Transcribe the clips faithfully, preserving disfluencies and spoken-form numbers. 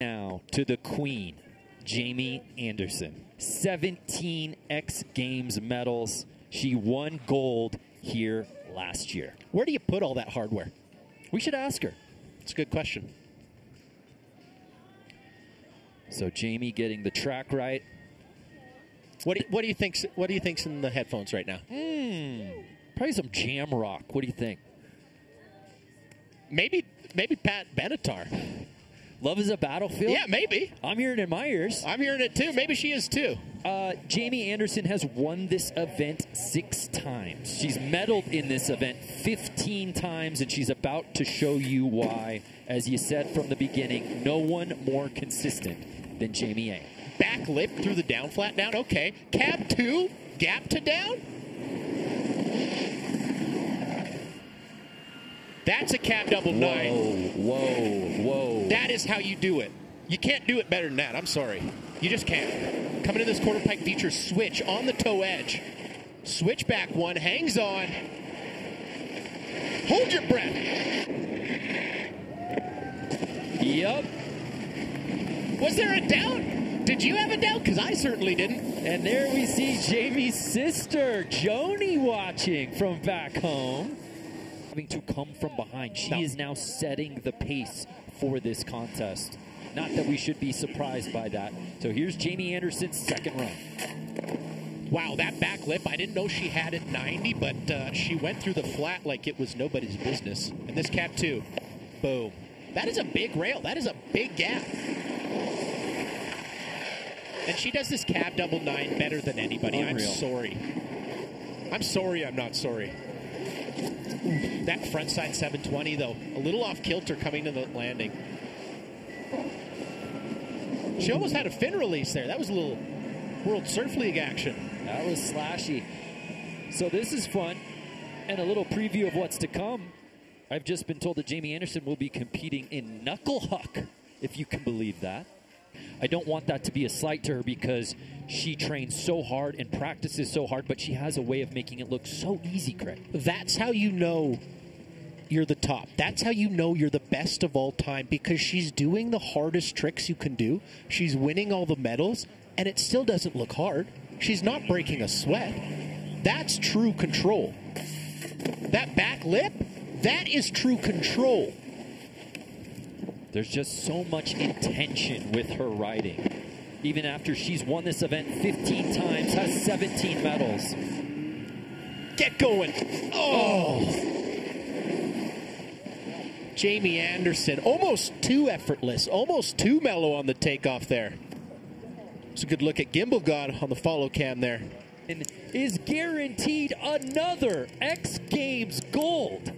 Now to the queen, Jamie Anderson. seventeen X Games medals. She won gold here last year. Where do you put all that hardware? We should ask her. It's a good question. So Jamie getting the track right. What do you, what do you think's what do you think's in the headphones right now? Mm, probably some jam rock. What do you think? Maybe maybe Pat Benatar. Love is a Battlefield? Yeah, maybe. I'm hearing it in my ears. I'm hearing it, too. Maybe she is, too. Uh, Jamie Anderson has won this event six times. She's medaled in this event fifteen times, and she's about to show you why. As you said from the beginning, no one more consistent than Jamie A. Back lip through the down, flat down. Okay. Cab two, gap to down. That's a cab double nine. Whoa, whoa, whoa. That is how you do it. You can't do it better than that. I'm sorry. You just can't. Coming to this quarter pike feature, switch on the toe edge. Switch back one, hangs on. Hold your breath. Yup. Was there a doubt? Did you have a doubt? Because I certainly didn't. And there we see Jamie's sister, Joni, watching from back home. To come from behind. She no. is now setting the pace for this contest. Not that we should be surprised by that. So here's Jamie Anderson's second run. Wow, that back lip. I didn't know she had it ninety, but uh, she went through the flat like it was nobody's business. And this cap two. Boom. That is a big rail. That is a big gap. And she does this cab double nine better than anybody. Unreal. I'm sorry. I'm sorry I'm not sorry. That frontside seven twenty, though, a little off kilter coming to the landing. She almost had a fin release there. That was a little World Surf League action. That was slashy. So this is fun, and a little preview of what's to come. I've just been told that Jamie Anderson will be competing in Knuckle Huck, if you can believe that. I don't want that to be a slight to her because she trains so hard and practices so hard, but she has a way of making it look so easy, Craig. That's how you know you're the top. That's how you know you're the best of all time, because she's doing the hardest tricks you can do. She's winning all the medals, and it still doesn't look hard. She's not breaking a sweat. That's true control. That back lip, that is true control. There's just so much intention with her riding. Even after she's won this event fifteen times, has seventeen medals. Get going. Oh. Jamie Anderson, almost too effortless, almost too mellow on the takeoff there. It's a good look at Gimbal God on the follow cam there. And is guaranteed another X Games gold.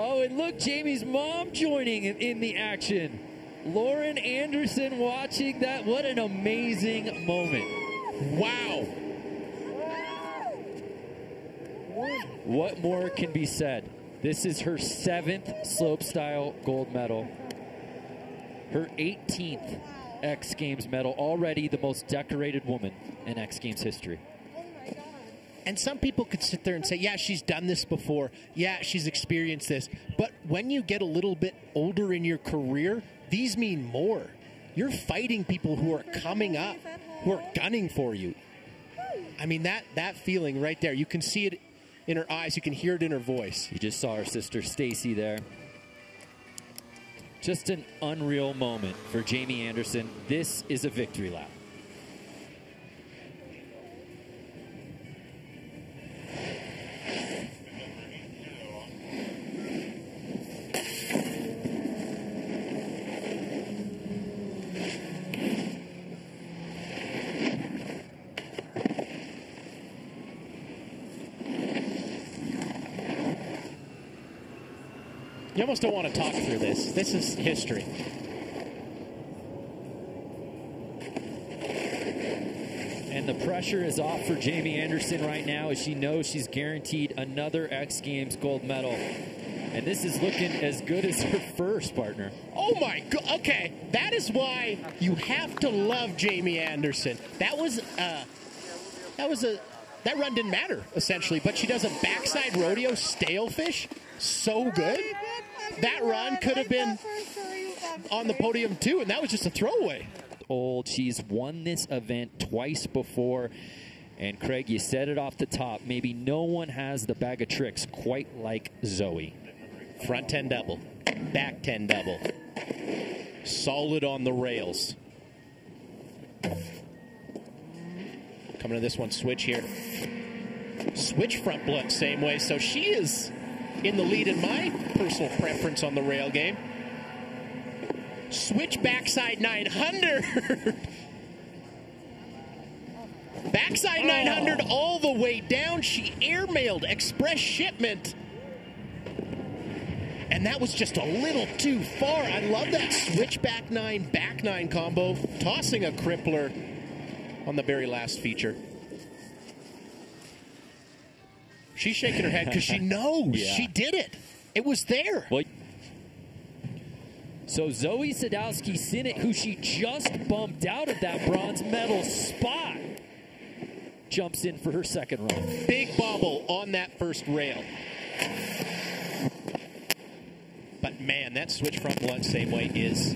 Oh, and look, Jamie's mom joining in the action. Lauren Anderson watching that. What an amazing moment. Wow. What more can be said? This is her seventh slopestyle gold medal. Her eighteenth X Games medal. Already the most decorated woman in X Games history. And some people could sit there and say, yeah, she's done this before. Yeah, she's experienced this. But when you get a little bit older in your career, these mean more. You're fighting people who are coming up, who are gunning for you. I mean, that, that feeling right there, you can see it in her eyes. You can hear it in her voice. You just saw her sister, Stacy, there. Just an unreal moment for Jamie Anderson. This is a victory lap. You almost don't want to talk through this. This is history. And the pressure is off for Jamie Anderson right now as she knows she's guaranteed another X Games gold medal. And this is looking as good as her first, partner. Oh, my God. Okay. That is why you have to love Jamie Anderson. That was uh, that was a... That run didn't matter, essentially, but she does a backside rodeo stalefish so good. that run could have been on the podium too, and that was just a throwaway. Old, she's won this event twice before, and Craig, you said it off the top, maybe no one has the bag of tricks quite like Zoi. Front ten double, back ten double, solid on the rails. Coming to this one, switch here, switch front blunt same way, so she is in the lead in my personal preference on the rail game. Switch backside nine hundred. Backside oh. nine hundred all the way down. She airmailed express shipment. And that was just a little too far. I love that switch back nine, back nine combo. Tossing a crippler on the very last feature. She's shaking her head because she knows yeah. she did it. It was there. Well, so Zoi Sadowski-Synnott, who she just bumped out of that bronze medal spot, jumps in for her second run. Big bobble on that first rail. But man, that switch front blunt same way is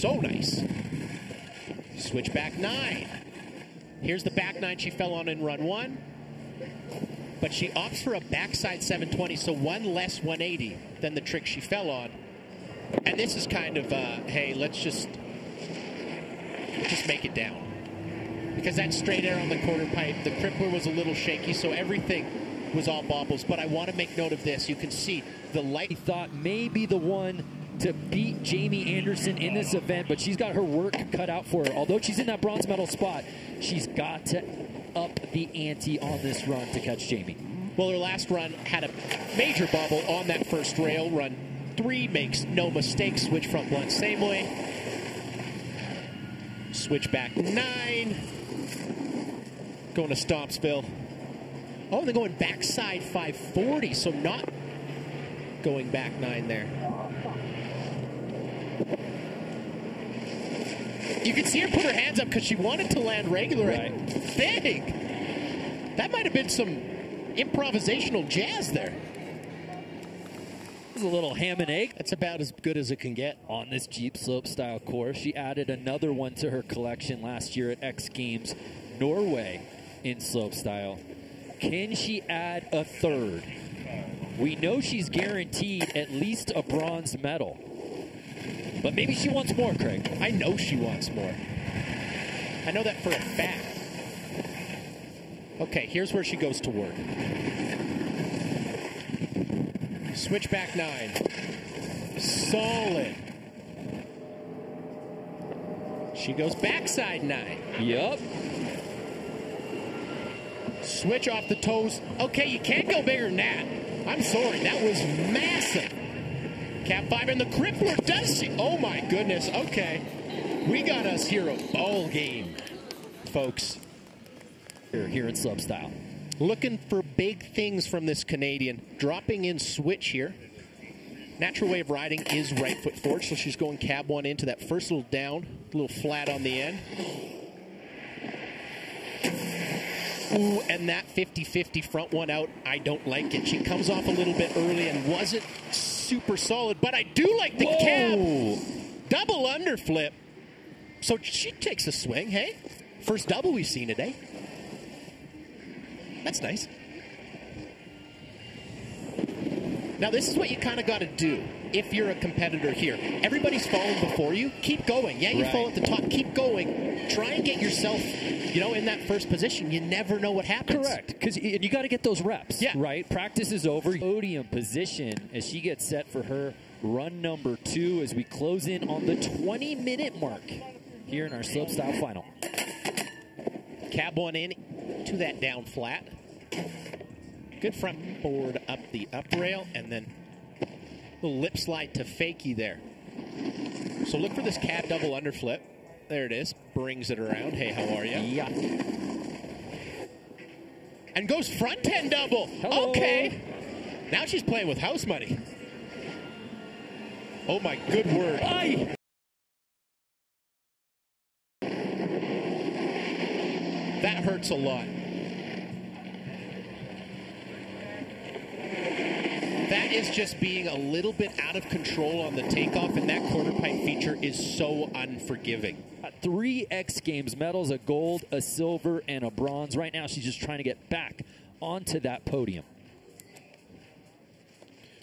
so nice. Switch back nine. Here's the back nine she fell on in run one. But she opts for a backside seven twenty, so one less one eighty than the trick she fell on. And this is kind of, uh, hey, let's just just make it down. Because that straight air on the quarter pipe, the crippler was a little shaky, so everything was all bobbles. But I want to make note of this. You can see the light. He thought maybe the one to beat Jamie Anderson in this event, but she's got her work cut out for her. Although she's in that bronze medal spot, she's got to up the ante on this run to catch Jamie. Well, her last run had a major bobble on that first rail run. Three makes no mistake. Switch front blunt same way. Switch back nine. Going to Stompsville. Oh, they're going backside five forty, so not going back nine there. You can see her put her hands up because she wanted to land regular. Right. I think that might have been some improvisational jazz there. A little ham and egg. That's about as good as it can get on this Jeep Slopestyle course. She added another one to her collection last year at X Games Norway in Slopestyle. Can she add a third? We know she's guaranteed at least a bronze medal. But maybe she wants more, Craig. I know she wants more. I know that for a fact. Okay, here's where she goes to work. Switch back nine. Solid. She goes backside nine. Yep. Switch off the toes. Okay, you can't go bigger than that. I'm sorry, that was massive. Cap five and the crippler does see. Oh my goodness, okay. We got us here a ball game, folks. Here, here in Slopestyle. Looking for big things from this Canadian. Dropping in switch here. Natural way of riding is right foot forward, so she's going cab one into that first little down, a little flat on the end. Ooh, and that fifty fifty front one out, I don't like it. She comes off a little bit early and wasn't super solid, but I do like the Whoa. Cab. Double under flip. So she takes a swing, hey? First double we've seen today. That's nice. Now this is what you kind of got to do if you're a competitor here. Everybody's falling before you. Keep going. Yeah, you right. fall at the top. Keep going. Try and get yourself, you know, in that first position. You never know what happens. Correct. Because you got to get those reps. Yeah. Right? Practice is over. Podium position as she gets set for her run number two as we close in on the twenty minute mark here in our Slopestyle final. Cab one in to that down flat. Good front board up the up rail, and then a little lip slide to fakie there. So look for this cab double under flip. There it is. Brings it around. Hey, how are you? Yeah. And goes front ten double. Hello. Okay. Now she's playing with house money. Oh my good word. Aye. That hurts a lot. That is just being a little bit out of control on the takeoff, and that quarter pipe feature is so unforgiving. Three X Games medals, a gold, a silver, and a bronze. Right now, she's just trying to get back onto that podium.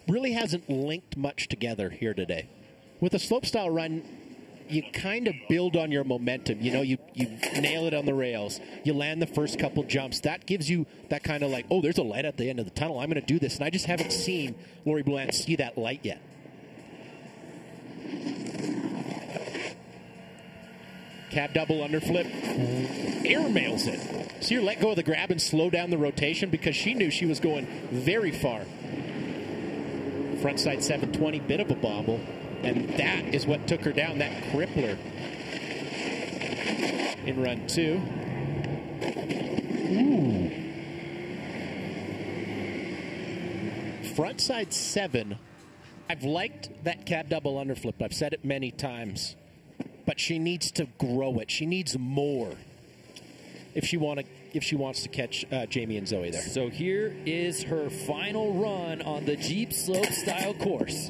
Really hasn't linked much together here today. With a slopestyle run, you kind of build on your momentum. You know, you, you nail it on the rails. You land the first couple jumps. That gives you that kind of like, oh, there's a light at the end of the tunnel. I'm going to do this. And I just haven't seen Laurie Blouin see that light yet. Cab double under flip. Air mails it. So you let go of the grab and slow down the rotation because she knew she was going very far. Frontside seven twenty, bit of a bobble. And that is what took her down, that crippler in run two. Ooh. Frontside seven. I've liked that cab double underflip. I've said it many times, but she needs to grow it. She needs more if she want to, if she wants to catch uh, Jamie and Zoi there. So here is her final run on the Jeep Slopestyle course.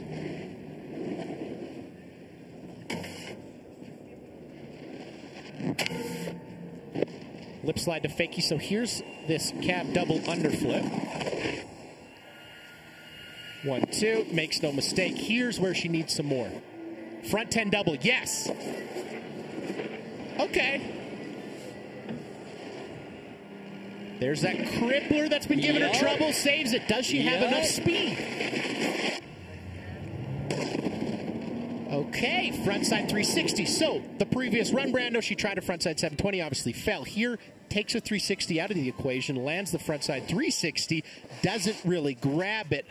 Lip slide to fakie. So here's this cab double underflip. One, two, makes no mistake. Here's where she needs some more. Front ten double, yes. Okay. There's that crippler that's been giving yep. her trouble. Saves it. Does she yep. have enough speed? Okay, frontside three sixty. So the previous run, Brando, she tried a frontside seven twenty, obviously fell. Here, takes a three sixty out of the equation, lands the frontside three sixty, doesn't really grab it.